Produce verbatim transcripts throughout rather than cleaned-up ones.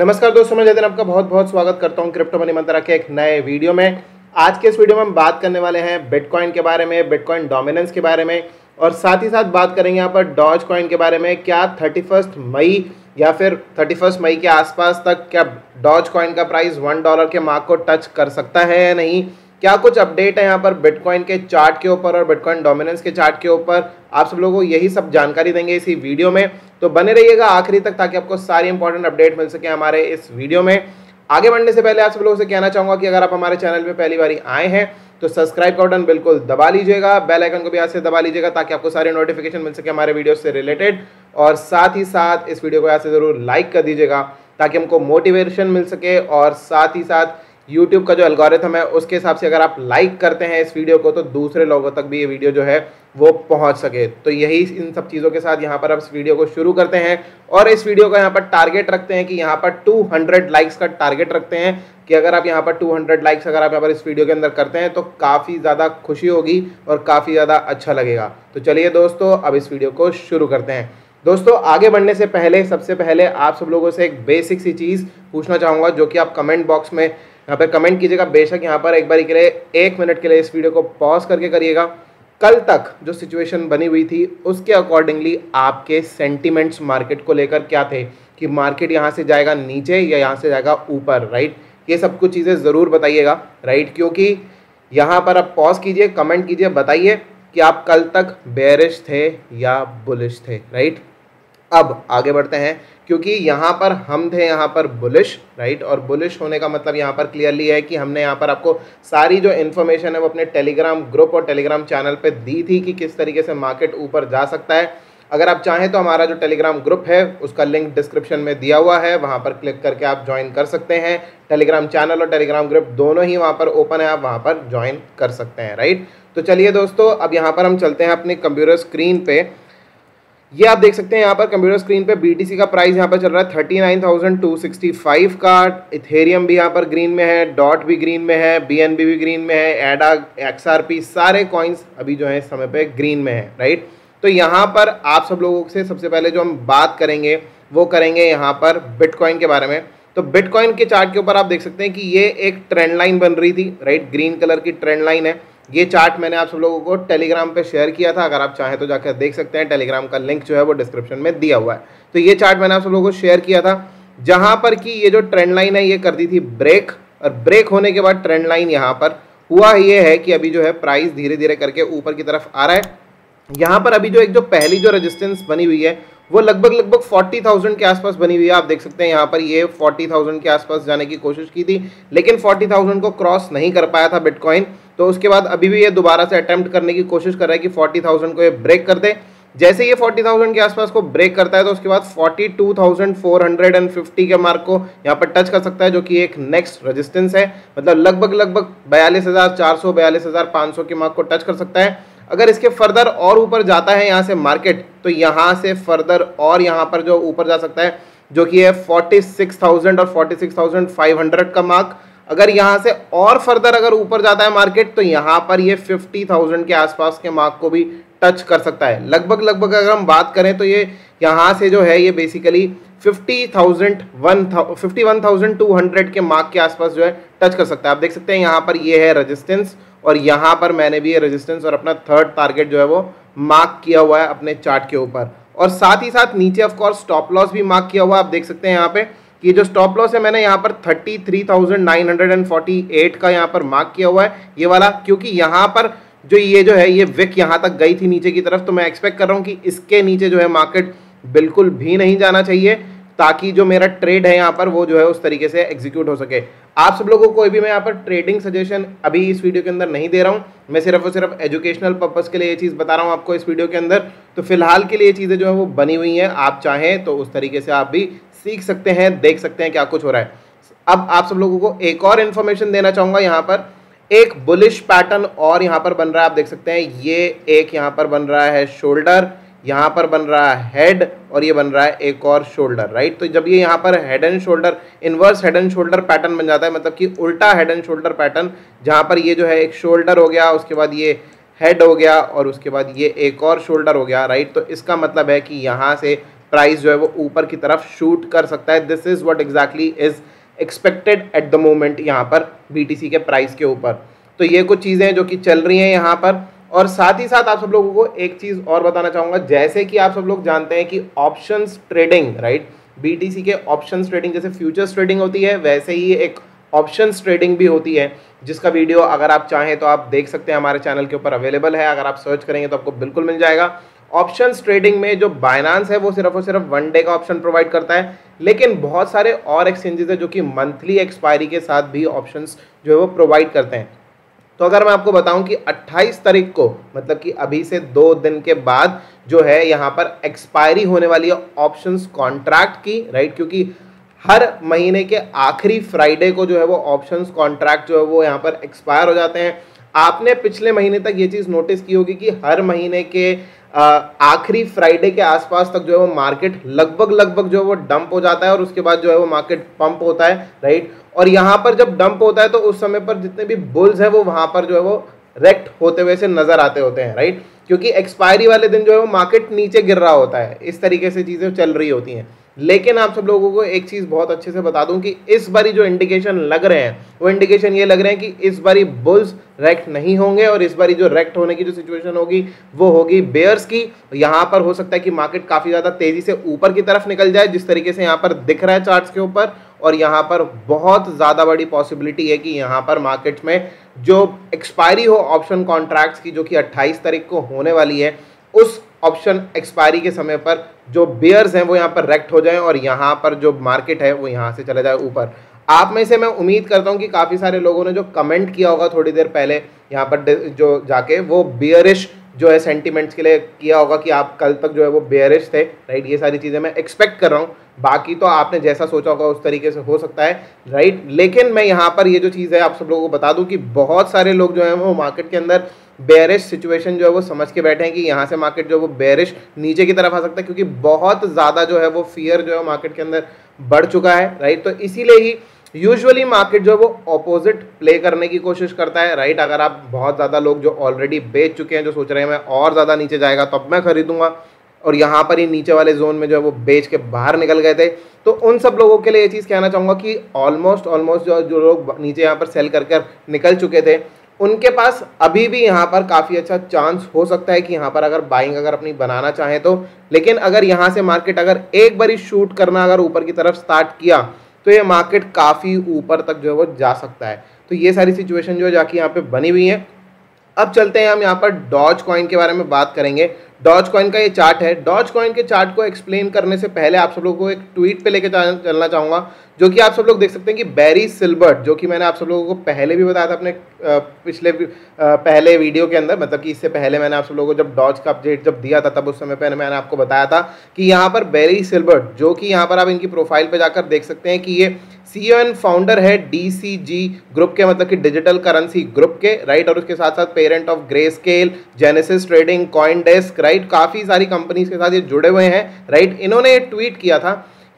नमस्कार दोस्तों, मैं जतिन आपका बहुत बहुत स्वागत करता हूं क्रिप्टो मनी मंत्रा के एक नए वीडियो में। आज के इस वीडियो में हम बात करने वाले हैं बिटकॉइन के बारे में, बिटकॉइन डोमिनेंस के बारे में, और साथ ही साथ बात करेंगे यहाँ पर डॉज कॉइन के बारे में। क्या थर्टी फर्स्ट मई या फिर थर्टी फर्स्ट मई के आसपास तक क्या डॉज कॉइन का प्राइस वन डॉलर के मार्क को टच कर सकता है या नहीं? क्या कुछ अपडेट है यहाँ पर बिटकॉइन के चार्ट के ऊपर और बिटकॉइन डोमिनेंस के चार्ट के ऊपर? आप सब लोगों को यही सब जानकारी देंगे इसी वीडियो में, तो बने रहिएगा आखिरी तक ताकि आपको सारी इंपॉर्टेंट अपडेट मिल सके हमारे इस वीडियो में। आगे बढ़ने से पहले आप सब लोगों से कहना चाहूँगा कि अगर आप हमारे चैनल पे पहली बार आए हैं तो सब्सक्राइब का बटन बिल्कुल दबा लीजिएगा, बेल आइकन को भी यहाँ से दबा लीजिएगा ताकि आपको सारे नोटिफिकेशन मिल सके हमारे वीडियो से रिलेटेड, और साथ ही साथ इस वीडियो को यहाँ से ज़रूर लाइक कर दीजिएगा ताकि हमको मोटिवेशन मिल सके। और साथ ही साथ यूट्यूब का जो एल्गोरिथम है उसके हिसाब से अगर आप लाइक करते हैं इस वीडियो को तो दूसरे लोगों तक भी ये वीडियो जो है वो पहुंच सके। तो यही इन सब चीज़ों के साथ यहाँ पर आप इस वीडियो को शुरू करते हैं, और इस वीडियो का यहाँ पर टारगेट रखते हैं कि यहाँ पर दो सौ लाइक्स का टारगेट रखते हैं कि अगर आप यहाँ पर दो सौ लाइक्स अगर आप यहाँ पर इस वीडियो के अंदर करते हैं तो काफ़ी ज़्यादा खुशी होगी और काफ़ी ज़्यादा अच्छा लगेगा। तो चलिए दोस्तों, अब इस वीडियो को शुरू करते हैं। दोस्तों, आगे बढ़ने से पहले सबसे पहले आप सब लोगों से एक बेसिक सी चीज़ पूछना चाहूँगा, जो कि आप कमेंट बॉक्स में यहाँ पे कमेंट कीजिएगा। बेशक यहाँ पर एक बार के लिए एक मिनट के लिए इस वीडियो को पॉज करके करिएगा। कल तक जो सिचुएशन बनी हुई थी उसके अकॉर्डिंगली आपके सेंटिमेंट्स मार्केट को लेकर क्या थे, कि मार्केट यहाँ से जाएगा नीचे या यहाँ से जाएगा ऊपर, राइट? ये सब कुछ चीज़ें ज़रूर बताइएगा, राइट? क्योंकि यहाँ पर आप पॉज कीजिए, कमेंट कीजिए, बताइए कि आप कल तक बेयरिश थे या बुलिश थे, राइट? अब आगे बढ़ते हैं, क्योंकि यहाँ पर हम थे यहाँ पर बुलिश, राइट? और बुलिश होने का मतलब यहाँ पर क्लियरली है कि हमने यहाँ पर आपको सारी जो इन्फॉर्मेशन है वो अपने टेलीग्राम ग्रुप और टेलीग्राम चैनल पे दी थी कि किस तरीके से मार्केट ऊपर जा सकता है। अगर आप चाहें तो हमारा जो टेलीग्राम ग्रुप है उसका लिंक डिस्क्रिप्शन में दिया हुआ है, वहाँ पर क्लिक करके आप ज्वाइन कर सकते हैं। टेलीग्राम चैनल और टेलीग्राम ग्रुप दोनों ही वहाँ पर ओपन है, आप वहाँ पर ज्वाइन कर सकते हैं, राइट? तो चलिए दोस्तों, अब यहाँ पर हम चलते हैं अपने कंप्यूटर स्क्रीन पर। ये आप देख सकते हैं यहाँ पर कंप्यूटर स्क्रीन पे बीटीसी का प्राइस यहाँ पर चल रहा है thirty nine thousand two sixty five का। इथेरियम भी यहाँ पर ग्रीन में है, डॉट भी ग्रीन में है, बीएनबी भी ग्रीन में है, एडा, एक्सआरपी, सारे कॉइन्स अभी जो है समय पे ग्रीन में है, राइट? तो यहाँ पर आप सब लोगों से सबसे पहले जो हम बात करेंगे वो करेंगे यहाँ पर बिटकॉइन के बारे में। तो बिटकॉइन के चार्ट के ऊपर आप देख सकते हैं कि ये एक ट्रेंड लाइन बन रही थी, राइट? ग्रीन कलर की ट्रेंड लाइन है। ये चार्ट मैंने आप सब लोगों को टेलीग्राम पे शेयर किया था, अगर आप चाहें तो जाकर देख सकते हैं, टेलीग्राम का लिंक जो है वो डिस्क्रिप्शन में दिया हुआ है। तो ये चार्ट मैंने आप सब लोगों को शेयर किया था, जहां पर कि ये जो ट्रेंड लाइन है ये कर दी थी ब्रेक, और ब्रेक होने के बाद ट्रेंड लाइन यहाँ पर हुआ ये है कि अभी जो है प्राइस धीरे धीरे करके ऊपर की तरफ आ रहा है। यहाँ पर अभी जो एक जो पहली जो रेजिस्टेंस बनी हुई है वो लगभग लगभग चालीस हज़ार के आसपास बनी हुई है। आप देख सकते हैं यहाँ पर ये चालीस हज़ार के आसपास जाने की कोशिश की थी, लेकिन चालीस हज़ार को क्रॉस नहीं कर पाया था बिटकॉइन। तो उसके बाद अभी भी ये दोबारा से अटेम्प्ट करने की कोशिश कर रहा है कि चालीस हज़ार को ये ब्रेक कर दे। जैसे ये चालीस हज़ार के आसपास को ब्रेक करता है तो उसके बाद बयालीस हज़ार चार सौ पचास के मार्क को यहाँ पर टच कर सकता है, जो कि एक नेक्स्ट रेजिस्टेंस है। मतलब लगभग लगभग बयालीस हज़ार चार सौ, बयालीस हज़ार पाँच सौ के मार्क को टच कर सकता है। अगर इसके फर्दर और ऊपर जाता है यहाँ से मार्केट तो यहाँ से फर्दर और यहाँ पर जो ऊपर जा सकता है जो कि है छियालीस हज़ार और छियालीस हज़ार पाँच सौ का मार्क। अगर यहाँ से और फर्दर अगर ऊपर जाता है मार्केट तो यहाँ पर ये पचास हज़ार के आसपास के मार्क को भी टच कर सकता है। लगभग लगभग अगर हम बात करें तो ये यहाँ से जो है ये बेसिकली इक्यावन हज़ार दो सौ के मार्क के आसपास जो है टच कर सकता है। आप देख सकते हैं यहाँ पर ये है रेजिस्टेंस, और यहाँ पर मैंने भी ये रेजिस्टेंस और अपना थर्ड टारगेट जो है वो मार्क किया हुआ है अपने चार्ट के ऊपर, और साथ ही साथ नीचे ऑफ कोर्स स्टॉप लॉस भी मार्क किया हुआ है। आप देख सकते हैं यहाँ पे कि जो स्टॉप लॉस है मैंने यहाँ पर तैंतीस हज़ार नौ सौ अड़तालीस का यहाँ पर मार्क किया हुआ है, ये वाला, क्योंकि यहाँ पर जो ये जो है ये विक यहाँ तक गई थी नीचे की तरफ, तो मैं एक्सपेक्ट कर रहा हूँ कि इसके नीचे जो है मार्केट बिल्कुल भी नहीं जाना चाहिए ताकि जो मेरा ट्रेड है यहाँ पर वो जो है उस तरीके से एग्जीक्यूट हो सके। आप सब लोगों को कोई भी मैं यहाँ पर ट्रेडिंग सजेशन अभी इस वीडियो के अंदर नहीं दे रहा हूँ, मैं सिर्फ और सिर्फ एजुकेशनल पर्पज़ के लिए ये चीज़ बता रहा हूँ आपको इस वीडियो के अंदर। तो फिलहाल के लिए ये चीज़ें जो है वो बनी हुई हैं, आप चाहें तो उस तरीके से आप भी सीख सकते हैं, देख सकते हैं क्या कुछ हो रहा है। अब आप सब लोगों को एक और इन्फॉर्मेशन देना चाहूँगा, यहाँ पर एक बुलिश पैटर्न और यहाँ पर बन रहा है। आप देख सकते हैं ये एक यहाँ पर बन रहा है शोल्डर, यहाँ पर बन रहा है हेड, और ये बन रहा है एक और शोल्डर, राइट? तो जब ये यहाँ पर head and shoulder, inverse head and shoulder pattern बन जाता है, मतलब कि उल्टा हेड एंड शोल्डर पैटर्न, जहाँ पर ये जो है एक शोल्डर हो गया, उसके बाद ये हेड हो गया, और उसके बाद ये एक और शोल्डर हो गया, राइट? तो इसका मतलब है कि यहाँ से प्राइस जो है वो ऊपर की तरफ शूट कर सकता है। This is what exactly is expected at the moment यहाँ पर बीटीसी के प्राइस के ऊपर। तो ये कुछ चीज़ें जो कि चल रही हैं यहाँ पर। और साथ ही साथ आप सब लोगों को एक चीज़ और बताना चाहूँगा, जैसे कि आप सब लोग जानते हैं कि ऑप्शंस ट्रेडिंग, राइट, बीटीसी के ऑप्शंस ट्रेडिंग जैसे फ्यूचर्स ट्रेडिंग होती है वैसे ही एक ऑप्शंस ट्रेडिंग भी होती है, जिसका वीडियो अगर आप चाहें तो आप देख सकते हैं, हमारे चैनल के ऊपर अवेलेबल है। अगर आप सर्च करेंगे तो आपको बिल्कुल मिल जाएगा। ऑप्शंस ट्रेडिंग में जो बाइनांस है वो सिर्फ और सिर्फ वन डे का ऑप्शन प्रोवाइड करता है, लेकिन बहुत सारे और एक्सचेंजेस हैं जो कि मंथली एक्सपायरी के साथ भी ऑप्शंस जो है वो प्रोवाइड करते हैं। तो अगर मैं आपको बताऊं कि अट्ठाईस तारीख को, मतलब कि अभी से दो दिन के बाद जो है यहाँ पर एक्सपायरी होने वाली है ऑप्शंस कॉन्ट्रैक्ट की, राइट, क्योंकि हर महीने के आखिरी फ्राइडे को जो है वो ऑप्शंस कॉन्ट्रैक्ट जो है वो यहाँ पर एक्सपायर हो जाते हैं। आपने पिछले महीने तक ये चीज़ नोटिस की होगी कि हर महीने के आखिरी फ्राइडे के आसपास तक जो है वो मार्केट लगभग लगभग जो है वो डंप हो जाता है और उसके बाद जो है वो मार्केट पंप होता है, राइट। और यहाँ पर जब डंप होता है तो उस समय पर जितने भी बुल्स हैं वो वहाँ पर जो है वो रेक्ट होते हुए से नजर आते होते हैं, राइट, क्योंकि एक्सपायरी वाले दिन जो है वो मार्केट नीचे गिर रहा होता है। इस तरीके से चीज़ें चल रही होती हैं। लेकिन आप सब लोगों को एक चीज़ बहुत अच्छे से बता दूं कि इस बारी जो इंडिकेशन लग रहे हैं वो इंडिकेशन ये लग रहे हैं कि इस बारी बुल्स रेक्ट नहीं होंगे और इस बारी जो रेक्ट होने की जो सिचुएशन होगी वो होगी बेयर्स की। यहाँ पर हो सकता है कि मार्केट काफ़ी ज़्यादा तेज़ी से ऊपर की तरफ निकल जाए, जिस तरीके से यहाँ पर दिख रहा है चार्ट्स के ऊपर। और यहाँ पर बहुत ज़्यादा बड़ी पॉसिबिलिटी है कि यहाँ पर मार्केट में जो एक्सपायरी हो ऑप्शन कॉन्ट्रैक्ट्स की, जो कि अट्ठाईस तारीख को होने वाली है, उस ऑप्शन एक्सपायरी के समय पर जो बेयर्स हैं वो यहाँ पर रेक्ट हो जाएं और यहाँ पर जो मार्केट है वो यहाँ से चला जाए ऊपर। आप में से मैं उम्मीद करता हूँ कि काफ़ी सारे लोगों ने जो कमेंट किया होगा थोड़ी देर पहले यहाँ पर जो जाके, वो बेयरिश जो है सेंटिमेंट्स के लिए किया होगा कि आप कल तक जो है वो बेयरिश थे, राइट। ये सारी चीज़ें मैं एक्सपेक्ट कर रहा हूँ, बाकी तो आपने जैसा सोचा होगा उस तरीके से हो सकता है, राइट। लेकिन मैं यहाँ पर ये जो चीज़ है आप सब लोगों को बता दूँ कि बहुत सारे लोग जो हैं वो मार्केट के अंदर बेयरिश सिचुएशन जो है वो समझ के बैठे हैं कि यहाँ से मार्केट जो है वो बेयरिश नीचे की तरफ आ सकता है, क्योंकि बहुत ज़्यादा जो है वो फियर जो है मार्केट के अंदर बढ़ चुका है, राइट। तो इसीलिए ही यूजुअली मार्केट जो है वो ऑपोजिट प्ले करने की कोशिश करता है, राइट। अगर आप बहुत ज़्यादा लोग जो ऑलरेडी बेच चुके हैं, जो सोच रहे हैं मैं और ज़्यादा नीचे जाएगा तब मैं खरीदूंगा, और यहाँ पर ही नीचे वाले जोन में जो है वो बेच के बाहर निकल गए थे, तो उन सब लोगों के लिए ये चीज़ कहना चाहूँगा कि ऑलमोस्ट ऑलमोस्ट जो जो लोग नीचे यहाँ पर सेल कर कर निकल चुके थे उनके पास अभी भी यहाँ पर काफ़ी अच्छा चांस हो सकता है कि यहाँ पर अगर बाइंग अगर अपनी बनाना चाहें तो। लेकिन अगर यहाँ से मार्केट अगर एक बारी शूट करना अगर ऊपर की तरफ स्टार्ट किया तो ये मार्केट काफ़ी ऊपर तक जो है वो जा सकता है। तो ये सारी सिचुएशन जो है जाके यहाँ पे बनी हुई है। अब चलते हैं, हम यहाँ पर डॉज कॉइन के बारे में बात करेंगे। डॉज कॉइन का ये चार्ट है। डॉज कॉइन के चार्ट को एक्सप्लेन करने से पहले आप सब लोगों को एक ट्वीट पे लेके चलना चाहूँगा, जो कि आप सब लोग देख सकते हैं कि बैरी सिल्बर्ट, जो कि मैंने आप सब लोगों को पहले भी बताया था अपने पिछले पहले वीडियो के अंदर, मतलब कि इससे पहले मैंने आप सब लोगों को जब डॉज का अपडेट जब दिया था तब उस समय पर मैंने आपको बताया था कि यहाँ पर बैरी सिल्बर्ट, जो कि यहाँ पर आप इनकी प्रोफाइल पर जाकर देख सकते हैं कि ये सीईओ एंड फाउंडर है डीसीजी ग्रुप के, मतलब कि डिजिटल करेंसी ग्रुप के, राइट, और उसके साथ साथ parent of Grayscale, Genesis trading, CoinDesk, right, काफ़ी सारी कंपनीज के साथ ये जुड़े हुए हैं, राइट। इन्होंने ट्वीट किया था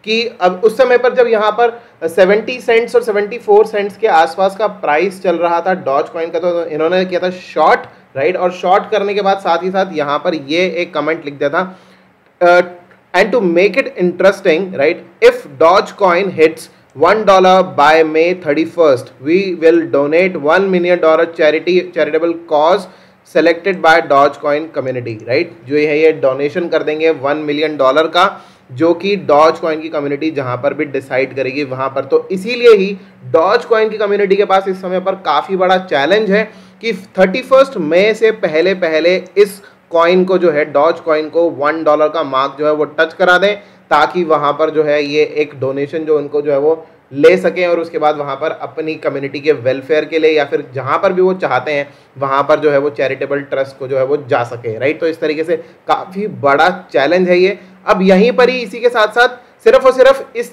कि अब उस समय पर जब यहाँ पर सत्तर सेंट्स और चौहत्तर सेंट्स के आसपास का प्राइस चल रहा था डॉज कॉइन का, तो इन्होंने किया था शॉर्ट, राइट, और शॉर्ट करने के बाद साथ ही साथ यहाँ पर ये एक कमेंट लिख दिया था, and to make it interesting, right, if doge coin hits one dollar by May thirty first we will donate one million dollar charity charitable cause selected by Doge coin community, right. जो है ये donation कर देंगे one million dollar का, जो कि Dodge coin की community जहां पर भी डिसाइड करेगी वहां पर। तो इसीलिए ही डॉज कॉइन की कम्युनिटी के पास इस समय पर काफ़ी बड़ा चैलेंज है कि थर्टी फर्स्ट मई से पहले पहले इस कॉइन को जो है डॉज कॉइन को वन डॉलर का मार्क जो है वो टच करा दें, ताकि वहाँ पर जो है ये एक डोनेशन जो उनको जो है वो ले सकें और उसके बाद वहाँ पर अपनी कम्युनिटी के वेलफेयर के लिए या फिर जहाँ पर भी वो चाहते हैं वहाँ पर जो है वो चैरिटेबल ट्रस्ट को जो है वो जा सके, राइट। तो इस तरीके से काफ़ी बड़ा चैलेंज है ये। अब यहीं पर ही इसी के साथ साथ सिर्फ और सिर्फ इस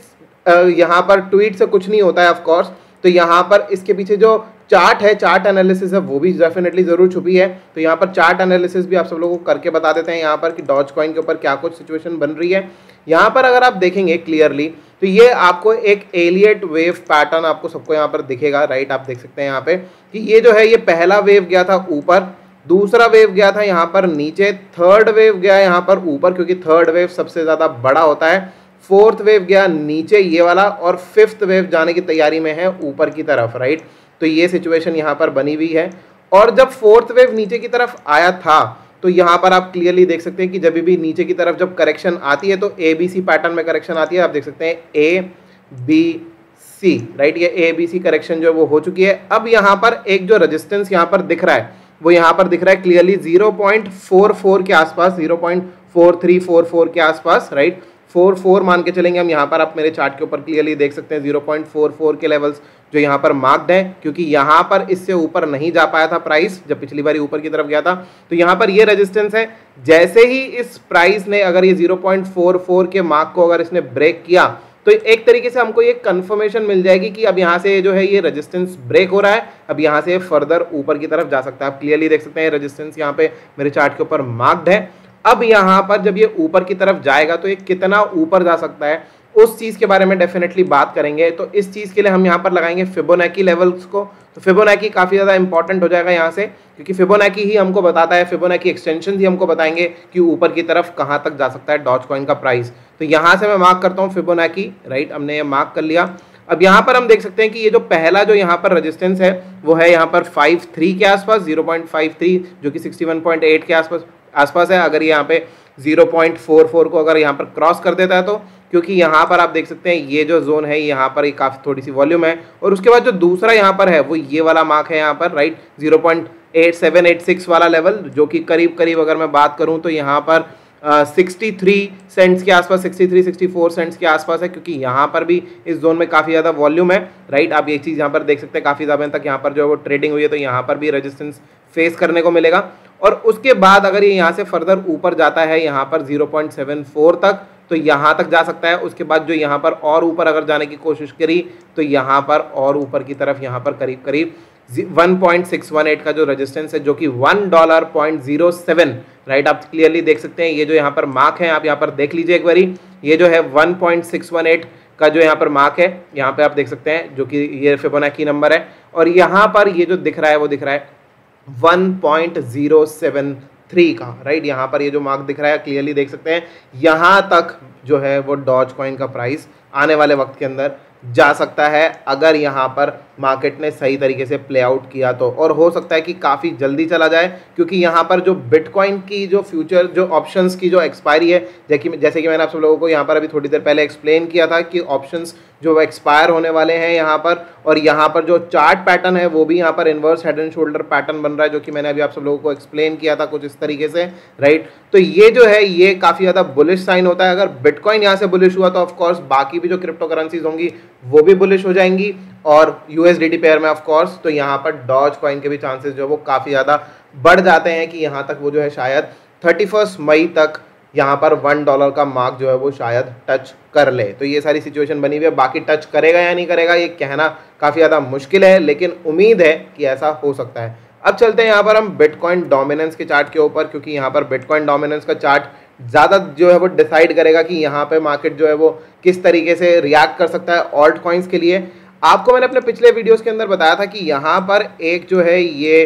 यहाँ पर ट्वीट से कुछ नहीं होता है ऑफकोर्स, तो यहाँ पर इसके पीछे जो चार्ट है, चार्ट एनालिसिस है, वो भी डेफिनेटली ज़रूर छुपी है। तो यहाँ पर चार्ट एनालिसिस भी आप सब लोगों को करके बता देते हैं यहाँ पर कि डॉज कॉइन के ऊपर क्या कुछ सिचुएशन बन रही है। यहाँ पर अगर आप देखेंगे क्लियरली तो ये आपको एक एलियट वेव पैटर्न आपको सबको यहाँ पर दिखेगा, राइट। आप देख सकते हैं यहाँ पे कि ये जो है ये पहला वेव गया था ऊपर, दूसरा वेव गया था यहाँ पर नीचे, थर्ड वेव गया यहाँ पर ऊपर क्योंकि थर्ड वेव सबसे ज़्यादा बड़ा होता है, फोर्थ वेव गया नीचे ये वाला, और फिफ्थ वेव जाने की तैयारी में है ऊपर की तरफ, राइट। तो ये सिचुएशन यहाँ पर बनी हुई है। और जब फोर्थ वेव नीचे की तरफ आया था तो यहाँ पर आप क्लियरली देख सकते हैं कि जब भी नीचे की तरफ जब करेक्शन आती है तो ए बी सी पैटर्न में करेक्शन आती है, आप देख सकते हैं ए बी सी, राइट। ये ए बी सी करेक्शन जो है वो हो चुकी है। अब यहाँ पर एक जो रेजिस्टेंस यहाँ पर दिख रहा है वो यहाँ पर दिख रहा है clearly zero point four four के आसपास, zero point four three four four के आसपास, राइट। फोर फोर मान के चलेंगे हम यहाँ पर। आप मेरे चार्ट के ऊपर क्लियरली देख सकते हैं ज़ीरो पॉइंट फोर फोर के लेवल्स जो यहाँ पर मार्क्ड हैं, क्योंकि यहाँ पर इससे ऊपर नहीं जा पाया था प्राइस जब पिछली बार ऊपर की तरफ गया था। तो यहाँ पर ये रेजिस्टेंस है, जैसे ही इस प्राइस ने अगर ये ज़ीरो पॉइंट फोर फोर के मार्क को अगर इसने ब्रेक किया तो एक तरीके से हमको ये कंफर्मेशन मिल जाएगी कि अब यहाँ से जो है ये रेजिस्टेंस ब्रेक हो रहा है, अब यहाँ से फर्दर ऊपर की तरफ जा सकता है। आप क्लियरली देख सकते हैं रेजिस्टेंस यहाँ पे मेरे चार्ट के ऊपर मार्क्ड है। अब यहाँ पर जब ये ऊपर की तरफ जाएगा तो ये कितना ऊपर जा सकता है उस चीज़ के बारे में डेफिनेटली बात करेंगे। तो इस चीज़ के लिए हम यहाँ पर लगाएंगे फिबोनाची लेवल्स को। तो फिबोनाची काफ़ी ज़्यादा इंपॉर्टेंट हो जाएगा यहाँ से, क्योंकि फिबोनाची ही हमको बताता है, फिबोनाची एक्सटेंशन ही हमको बताएंगे कि ऊपर की तरफ कहाँ तक जा सकता है डॉजकॉइन का प्राइस। तो यहाँ से मैं मार्क करता हूँ फिबोनाची, राइट। हमने ये मार्क कर लिया। अब यहाँ पर हम देख सकते हैं कि ये जो पहला जो यहाँ पर रेजिस्टेंस है वो है यहाँ पर फाइव थ्री के आसपास, ज़ीरो पॉइंट फाइव थ्री जो कि सिक्सटी वन पॉइंट एट के आसपास आसपास है। अगर यहाँ पे ज़ीरो पॉइंट फोर फोर को अगर यहाँ पर क्रॉस कर देता है तो, क्योंकि यहाँ पर आप देख सकते हैं ये जो जोन है यहाँ पर ये काफ़ी थोड़ी सी वॉल्यूम है, और उसके बाद जो दूसरा यहाँ पर है वो ये वाला मार्क है यहाँ पर, right, zero point eight seven eight six वाला लेवल, जो कि करीब करीब अगर मैं बात करूँ तो यहाँ पर सिक्सटी थ्री सेंट्स के आसपास, sixty three sixty four cents के आसपास है, क्योंकि यहाँ पर भी इस जोन में काफ़ी ज़्यादा वॉल्यूम है, राइट। आप ये चीज़ यहाँ पर देख सकते हैं काफ़ी ज़्यादा तक यहाँ पर जो वो ट्रेडिंग हुई है, तो यहाँ पर भी रेजिस्टेंस फेस करने को मिलेगा। और उसके बाद अगर ये यहाँ से फर्दर ऊपर जाता है यहाँ पर ज़ीरो पॉइंट सेवन फोर तक, तो यहाँ तक जा सकता है। उसके बाद जो यहाँ पर और ऊपर अगर जाने की कोशिश करी तो यहाँ पर और ऊपर की तरफ यहाँ पर करीब करीब one point six one eight का जो रेजिस्टेंस है, जो कि one dollar point zero seven, right. आप क्लियरली देख सकते हैं ये जो यहाँ पर मार्क है, आप यहाँ पर देख लीजिए एक बारी, ये जो है one point six one eight का जो यहाँ पर मार्क है, यहाँ पे आप देख सकते हैं, जो कि ये फिबोनाची नंबर है। और यहाँ पर ये जो दिख रहा है वो दिख रहा है one point zero seven three का, राइट। यहाँ पर ये जो मार्क दिख रहा है क्लियरली देख सकते हैं, यहाँ तक जो है वो डॉजकॉइन का प्राइस आने वाले वक्त के अंदर जा सकता है, अगर यहाँ पर मार्केट ने सही तरीके से प्ले आउट किया तो। और हो सकता है कि काफ़ी जल्दी चला जाए, क्योंकि यहाँ पर जो बिटकॉइन की जो फ्यूचर जो ऑप्शंस की जो एक्सपायरी है, जैसे कि मैंने आप सब लोगों को यहाँ पर अभी थोड़ी देर पहले एक्सप्लेन किया था कि ऑप्शंस जो एक्सपायर होने वाले हैं यहाँ पर, और यहाँ पर जो चार्ट पैटर्न है वो भी यहाँ पर inverse head and shoulder pattern बन रहा है, जो कि मैंने अभी आप सब लोगों को एक्सप्लेन किया था कुछ इस तरीके से, राइट। तो ये जो है ये काफ़ी ज़्यादा बुलिश साइन होता है। अगर बिटकॉइन यहाँ से बुलिश हुआ तो ऑफकोर्स बाकी भी जो क्रिप्टो करेंसीज होंगी वो भी बुलिश हो जाएंगी, और यूएसडीटी पेयर में ऑफ कोर्स तो यहाँ पर डॉज कॉइन के भी चांसेस जो वो काफ़ी ज़्यादा बढ़ जाते हैं कि यहाँ तक वो जो है शायद थर्टी फर्स्ट मई तक यहाँ पर वन डॉलर का मार्क जो है वो शायद टच कर ले। तो ये सारी सिचुएशन बनी हुई है। बाकी टच करेगा या नहीं करेगा ये कहना काफ़ी ज़्यादा मुश्किल है, लेकिन उम्मीद है कि ऐसा हो सकता है। अब चलते हैं यहाँ पर हम बिटकॉइन डोमिनेंस के चार्ट के ऊपर, क्योंकि यहाँ पर बिटकॉइन डोमिनेंस का चार्ट ज़्यादा जो है वो डिसाइड करेगा कि यहाँ पे मार्केट जो है वो किस तरीके से रिएक्ट कर सकता है ऑल्ट कॉइन्स के लिए। आपको मैंने अपने पिछले वीडियोस के अंदर बताया था कि यहाँ पर एक जो है ये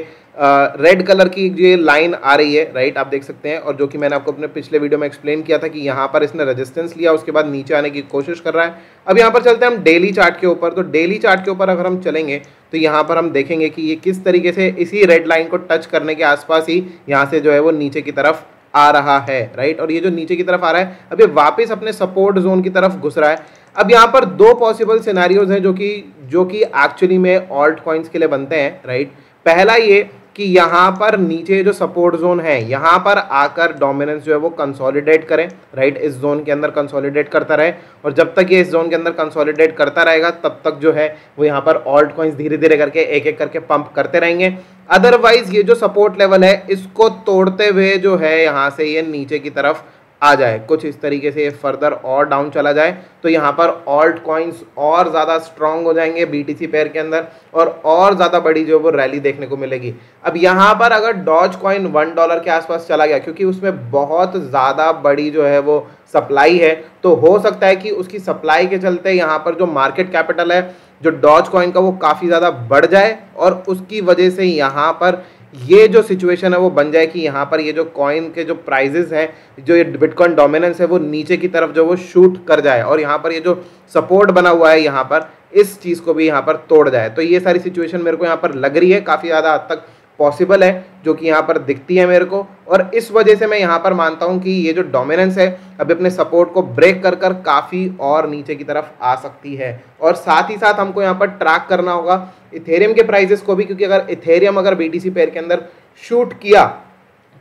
रेड कलर की ये लाइन आ रही है, राइट, आप देख सकते हैं, और जो कि मैंने आपको अपने पिछले वीडियो में एक्सप्लेन किया था कि यहाँ पर इसने रेजिस्टेंस लिया, उसके बाद नीचे आने की कोशिश कर रहा है। अब यहाँ पर चलते हैं हम डेली चार्ट के ऊपर। तो डेली चार्ट के ऊपर अगर हम चलेंगे तो यहाँ पर हम देखेंगे कि ये किस तरीके से इसी रेड लाइन को टच करने के आसपास ही यहाँ से जो है वो नीचे की तरफ आ रहा है, राइट। और ये जो नीचे की तरफ आ रहा है अब ये वापस अपने सपोर्ट जोन की तरफ घुस रहा है। अब यहाँ पर दो पॉसिबल सिनेरियोज हैं जो कि जो कि एक्चुअली में ऑल्ट कॉइन्स के लिए बनते हैं, राइट। पहला ये कि यहाँ पर नीचे जो सपोर्ट जोन है यहाँ पर आकर डोमिनेंस जो है वो कंसोलिडेट करें, राइट, इस जोन के अंदर कंसोलिडेट करता रहे, और जब तक ये इस जोन के अंदर कंसोलिडेट करता रहेगा तब तक जो है वो यहाँ पर ऑल्ट कॉइन्स धीरे धीरे करके एक एक करके पंप करते रहेंगे। अदरवाइज ये जो सपोर्ट लेवल है इसको तोड़ते हुए जो है यहाँ से ये नीचे की तरफ आ जाए, कुछ इस तरीके से ये फर्दर और डाउन चला जाए तो यहाँ पर ऑल्ट कॉइन्स और ज़्यादा स्ट्रांग हो जाएंगे बीटीसी पेयर के अंदर, और और ज़्यादा बड़ी जो वो रैली देखने को मिलेगी। अब यहाँ पर अगर डॉज कॉइन वन डॉलर के आसपास चला गया, क्योंकि उसमें बहुत ज़्यादा बड़ी जो है वो सप्लाई है, तो हो सकता है कि उसकी सप्लाई के चलते यहाँ पर जो मार्केट कैपिटल है जो डॉज कॉइन का वो काफ़ी ज़्यादा बढ़ जाए, और उसकी वजह से यहाँ पर ये जो सिचुएशन है वो बन जाए कि यहाँ पर ये जो कॉइन के जो प्राइजेस हैं, जो ये बिटकॉइन डोमिनेंस है वो नीचे की तरफ जो वो शूट कर जाए और यहाँ पर ये जो सपोर्ट बना हुआ है यहाँ पर इस चीज़ को भी यहाँ पर तोड़ जाए। तो ये सारी सिचुएशन मेरे को यहाँ पर लग रही है काफ़ी ज़्यादा हद तक पॉसिबल है, जो कि यहाँ पर दिखती है मेरे को। और इस वजह से मैं यहाँ पर मानता हूँ कि ये जो डोमिनेंस है अभी अपने सपोर्ट को ब्रेक कर कर काफ़ी और नीचे की तरफ आ सकती है। और साथ ही साथ हमको यहाँ पर ट्रैक करना होगा इथेरियम के प्राइजेस को भी, क्योंकि अगर इथेरियम अगर बीटीसी पेयर के अंदर शूट किया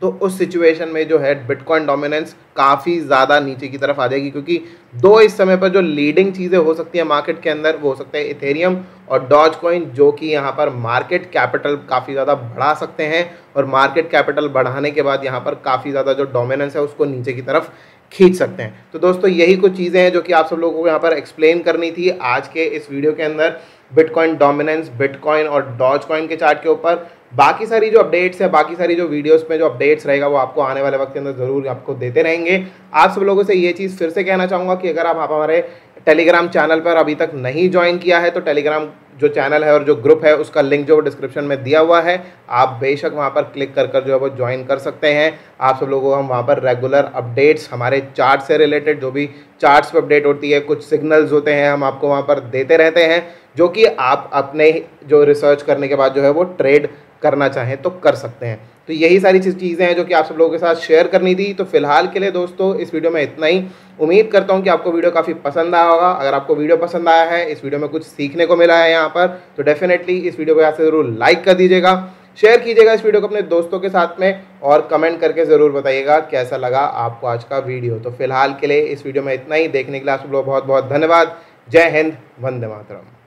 तो उस सिचुएशन में जो है बिटकॉइन डोमिनेंस काफ़ी ज़्यादा नीचे की तरफ आ जाएगी, क्योंकि दो इस समय पर जो लीडिंग चीज़ें हो सकती हैं मार्केट के अंदर वो हो सकता है इथेरियम और डॉज कॉइन, जो कि यहाँ पर मार्केट कैपिटल काफ़ी ज़्यादा बढ़ा सकते हैं और मार्केट कैपिटल बढ़ाने के बाद यहाँ पर काफ़ी ज़्यादा जो डोमिनेंस है उसको नीचे की तरफ खींच सकते हैं। तो दोस्तों यही कुछ चीज़ें हैं जो कि आप सब लोगों को यहाँ पर एक्सप्लेन करनी थी आज के इस वीडियो के अंदर, बिटकॉइन डोमिनेंस, बिटकॉइन और डॉज कॉइन के चार्ट के ऊपर। बाकी सारी जो अपडेट्स है, बाकी सारी जो वीडियोस में जो अपडेट्स रहेगा वो आपको आने वाले वक्त के अंदर ज़रूर आपको देते रहेंगे। आप सब लोगों से ये चीज़ फिर से कहना चाहूँगा कि अगर आप, आप हमारे टेलीग्राम चैनल पर अभी तक नहीं ज्वाइन किया है तो टेलीग्राम जो चैनल है और जो ग्रुप है उसका लिंक जो डिस्क्रिप्शन में दिया हुआ है, आप बेशक वहाँ पर क्लिक कर कर जो है वो ज्वाइन कर सकते हैं। आप सब लोगों को हम वहाँ पर रेगुलर अपडेट्स हमारे चार्ट से रिलेटेड, जो भी चार्ट्स पर अपडेट होती है, कुछ सिग्नल्स होते हैं, हम आपको वहाँ पर देते रहते हैं, जो कि आप अपने जो रिसर्च करने के बाद जो है वो ट्रेड करना चाहें तो कर सकते हैं। तो यही सारी चीज़ें हैं जो कि आप सब लोगों के साथ शेयर करनी थी। तो फिलहाल के लिए दोस्तों इस वीडियो में इतना ही। उम्मीद करता हूं कि आपको वीडियो काफ़ी पसंद आया होगा। अगर आपको वीडियो पसंद आया है, इस वीडियो में कुछ सीखने को मिला है यहाँ पर, तो डेफिनेटली इस वीडियो को यहाँ से ज़रूर लाइक कर दीजिएगा, शेयर कीजिएगा इस वीडियो को अपने दोस्तों के साथ में और कमेंट करके ज़रूर बताइएगा कैसा लगा आपको आज का वीडियो। तो फिलहाल के लिए इस वीडियो में इतना ही। देखने के लिए आप सब लोग बहुत बहुत धन्यवाद। जय हिंद, वंदे मातरम।